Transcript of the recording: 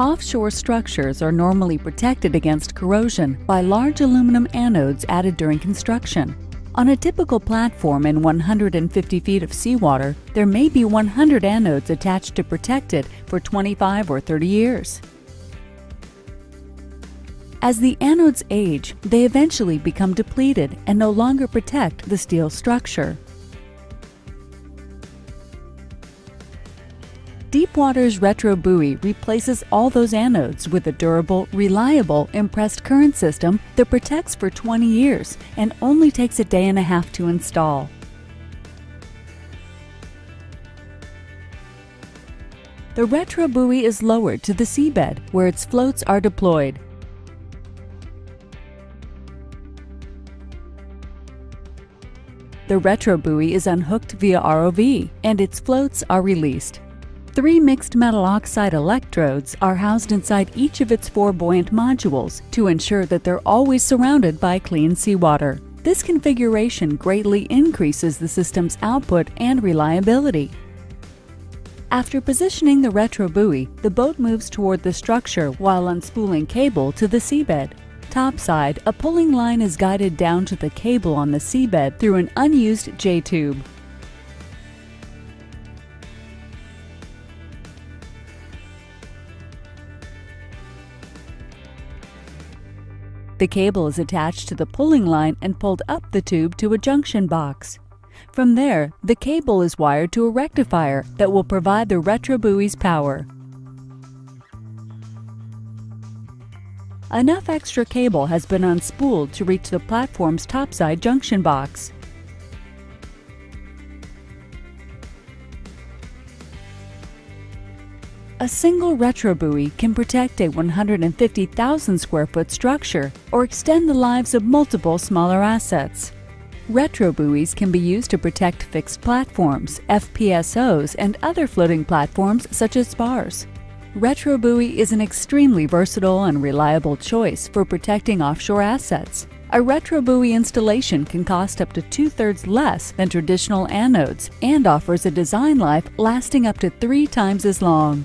Offshore structures are normally protected against corrosion by large aluminum anodes added during construction. On a typical platform in 150 feet of seawater, there may be 100 anodes attached to protect it for 25 or 30 years. As the anodes age, they eventually become depleted and no longer protect the steel structure. Deepwater's Retrobuoy replaces all those anodes with a durable, reliable impressed current system that protects for 20 years and only takes a day and a half to install. The Retrobuoy is lowered to the seabed where its floats are deployed. The Retrobuoy is unhooked via ROV and its floats are released. 3 mixed metal oxide electrodes are housed inside each of its 4 buoyant modules to ensure that they're always surrounded by clean seawater. This configuration greatly increases the system's output and reliability. After positioning the Retrobuoy, the boat moves toward the structure while unspooling cable to the seabed. Topside, a pulling line is guided down to the cable on the seabed through an unused J-tube. The cable is attached to the pulling line and pulled up the tube to a junction box. From there, the cable is wired to a rectifier that will provide the Retrobuoy's power. Enough extra cable has been unspooled to reach the platform's topside junction box. A single Retrobuoy can protect a 150,000 square foot structure or extend the lives of multiple smaller assets. Retrobuoys can be used to protect fixed platforms, FPSOs, and other floating platforms such as spars. Retrobuoy is an extremely versatile and reliable choice for protecting offshore assets. A Retrobuoy installation can cost up to 2/3 less than traditional anodes and offers a design life lasting up to 3 times as long.